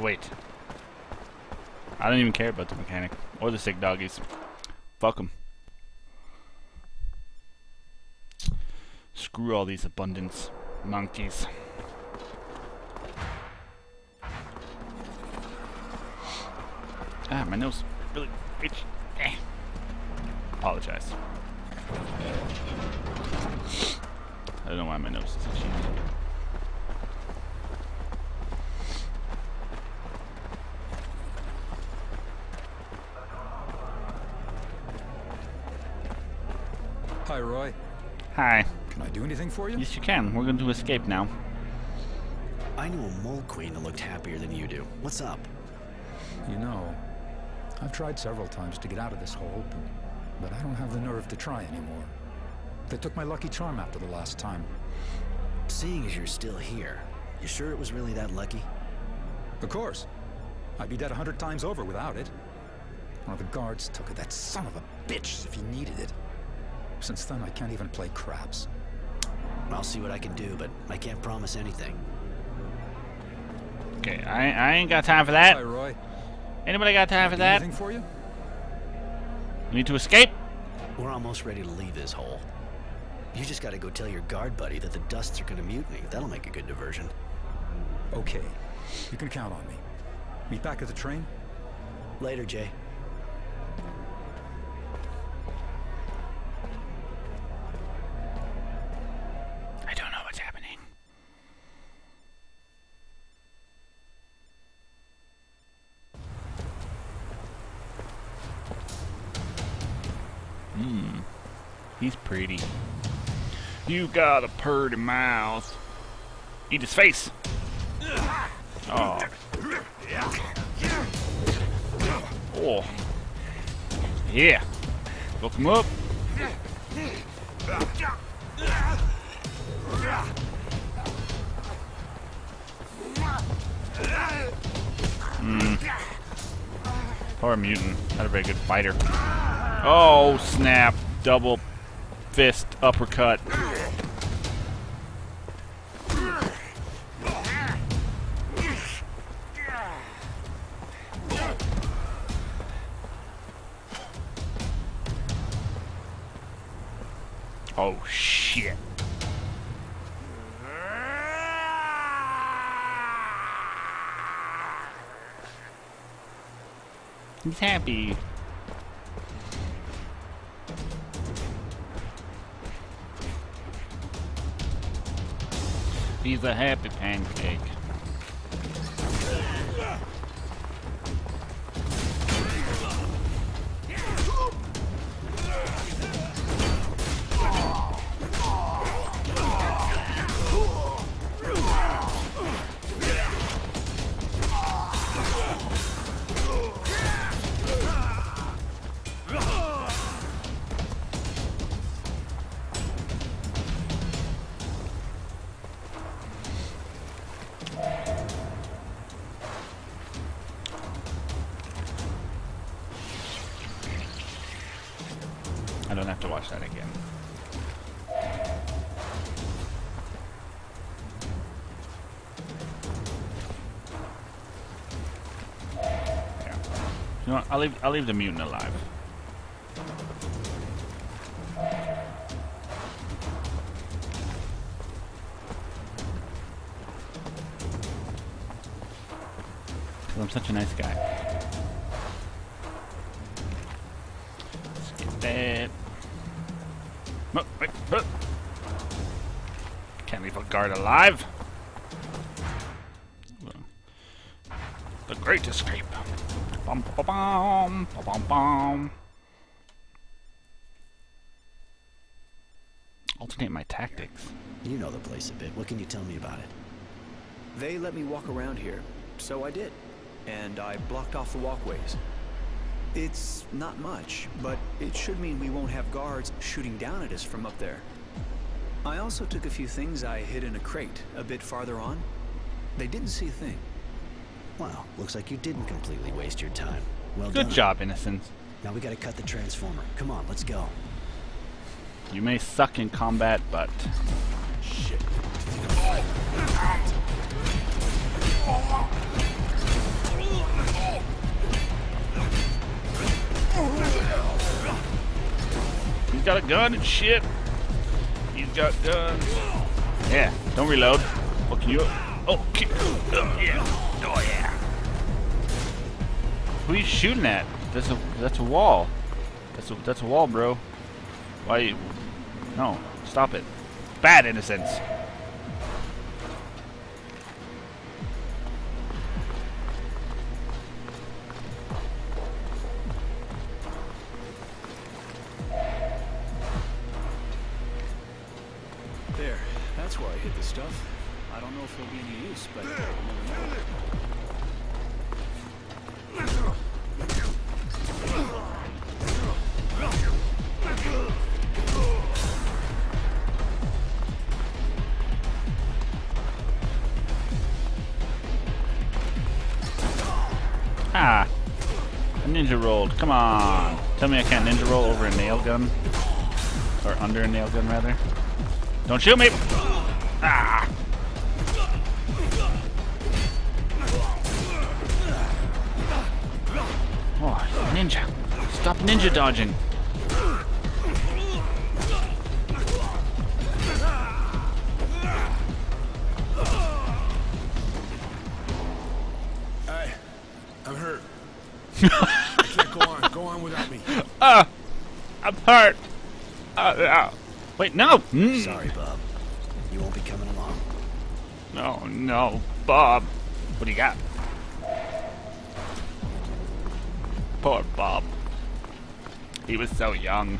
wait. I don't even care about the mechanic or the sick doggies. Fuck them. Screw all these abundance monkeys. Ah, my nose really itchy. Apologize. I don't know why my nose is itchy. Hi, Roy. Hi. Can I do anything for you? Yes, you can. We're going to escape now. I knew a mole queen that looked happier than you do. What's up? You know, I've tried several times to get out of this hole, but I don't have the nerve to try anymore. They took my lucky charm after the last time. Seeing as you're still here, you sure it was really that lucky? Of course. I'd be dead 100 times over without it. One of the guards took it, that son of a bitch, if he needed it. Since then, I can't even play craps. I'll see what I can do, but I can't promise anything. Okay, I ain't got time for that. Hi, Roy. Anybody got time for that? Anything for you? We need to escape. We're almost ready to leave this hole. You just gotta go tell your guard buddy that the dusts are gonna mutiny. That'll make a good diversion. Okay. You can count on me. Meet back at the train? Later, Jay. I don't know what's happening. Hmm. He's pretty. You got a purty mouth. Eat his face. Oh. Oh. Yeah. Look him up. Hmm. Poor mutant. Not a very good fighter. Oh, snap. Double fist uppercut. Oh, shit. He's happy. He's a happy pancake. I don't have to watch that again. Yeah. You know what? I'll leave the mutant alive. Because I'm such a nice guy. Can't leave a guard alive. The Great Escape. Bum, ba, bum, ba, bum, bum. Alternate my tactics. You know the place a bit. What can you tell me about it? They let me walk around here, so I did. And I blocked off the walkways. It's not much, but it should mean we won't have guards shooting down at us from up there. I also took a few things I hid in a crate a bit farther on. They didn't see a thing. Wow, looks like you didn't completely waste your time. Well done. Good job, Innocence. Now we gotta cut the transformer. Come on, let's go. You may suck in combat, but... Shit. got a gun and shit. He's got guns. Yeah, don't reload. Fuck you. Oh, yeah. Oh, yeah. Who are you shooting at? That's a wall. That's a wall, bro. Why you... No, stop it. Bad innocence. There, that's where I hid the stuff. I don't know if it'll be any use, but I'll never know. Ah, I ninja rolled. Come on. Tell me I can't ninja roll over a nail gun. Or under a nail gun, rather. Don't shoot me! Ah! Oh, ninja. Stop ninja dodging. I can't go on. Go on without me. I'm hurt. Wait, no. Sorry, Bob. You won't be coming along. No, no, Bob. What do you got? Poor Bob. He was so young.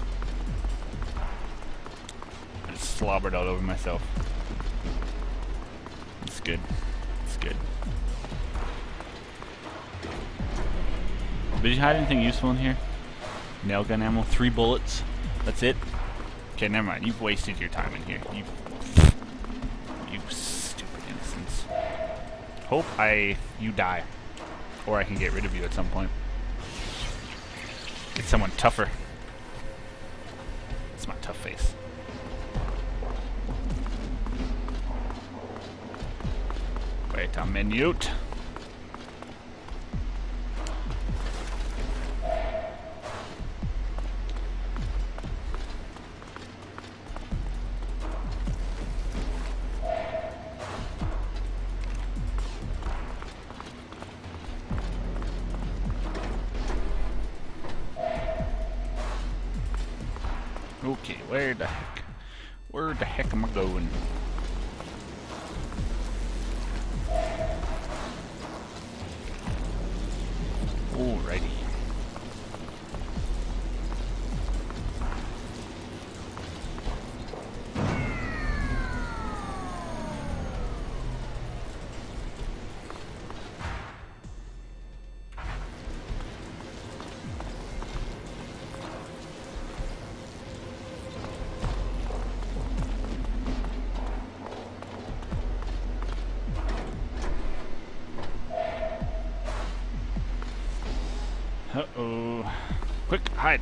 I just slobbered all over myself. It's good. It's good. Did you hide anything useful in here? Nail gun ammo, 3 bullets. That's it? Okay, never mind. You've wasted your time in here. You stupid innocents. Hope you die. Or I can get rid of you at some point. Get someone tougher. That's my tough face. Wait a minute. Okay, where the heck am I going? Alrighty. Uh-oh. Quick, hide.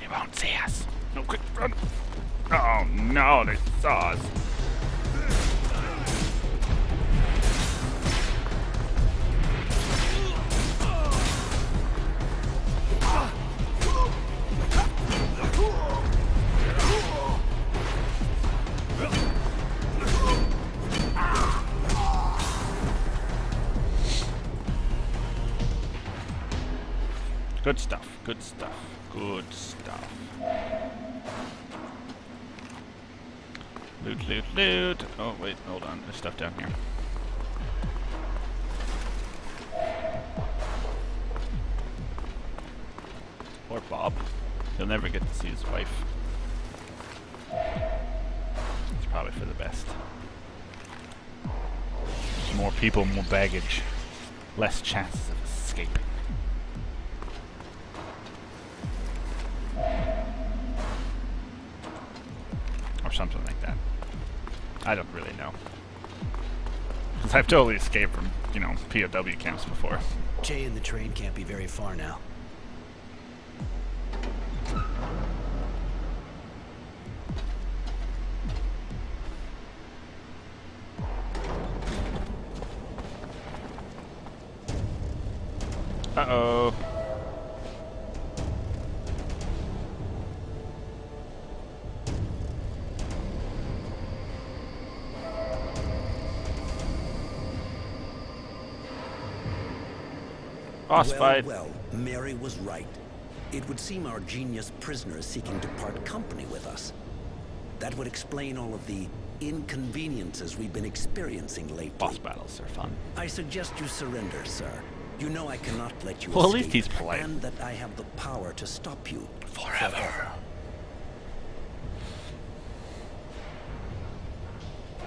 They won't see us. No, quick, run. Oh, no, they saw us. Good stuff, good stuff, good stuff. Loot, loot, loot. Oh, wait, hold on. There's stuff down here. Poor Bob. He'll never get to see his wife. It's probably for the best. More people, more baggage. Less chances of escaping. Or something like that. I don't really know. Because I've totally escaped from, you know, POW camps before. Jay and the train can't be very far now. Uh-oh. Boss fight. Well, Mary was right. It would seem our genius prisoner is seeking to part company with us. That would explain all of the inconveniences we've been experiencing lately. Boss battles are fun. I suggest you surrender, sir. You know I cannot let you escape. Well, at least he's polite. And that I have the power to stop you. Forever.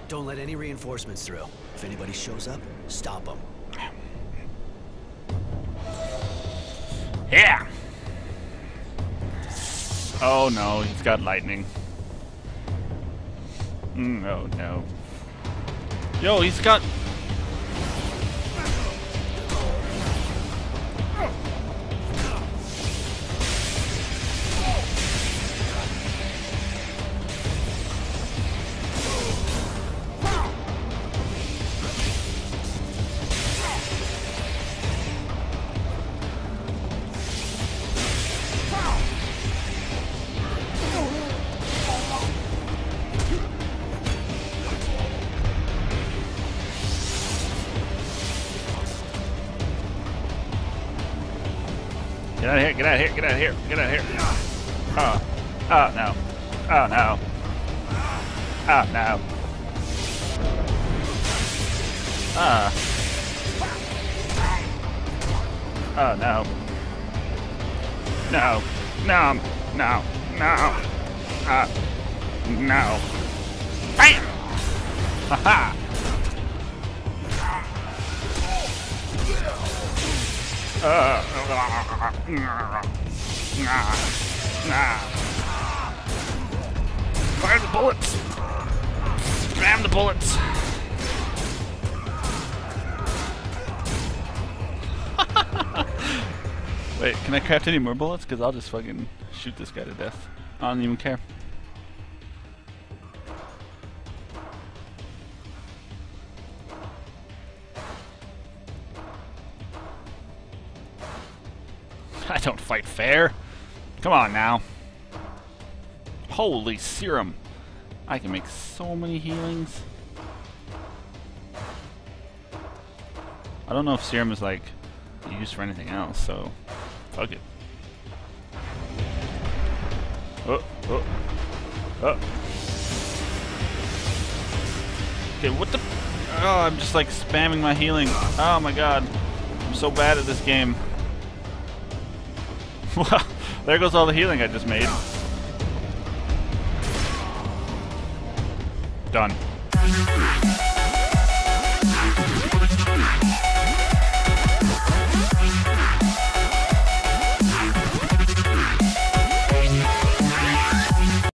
Don't let any reinforcements through. If anybody shows up, stop them. Yeah! Oh no, he's got lightning. Oh no. Yo, he's got... Get out of here, get out of here, get out of here, get out of here. Oh. Oh no. Oh no. Oh no. Oh no. No. No. No. No. No. Bam! Haha! Fire the bullets! Spam the bullets! Wait, can I craft any more bullets? Because I'll just fucking shoot this guy to death. I don't even care. I don't fight fair. Come on now. Holy serum. I can make so many healings. I don't know if serum is like used for anything else, so fuck it. Oh, oh, oh. Okay, what the? Oh, I'm just like spamming my healing. Oh my god. I'm so bad at this game. Well, there goes all the healing I just made. Done.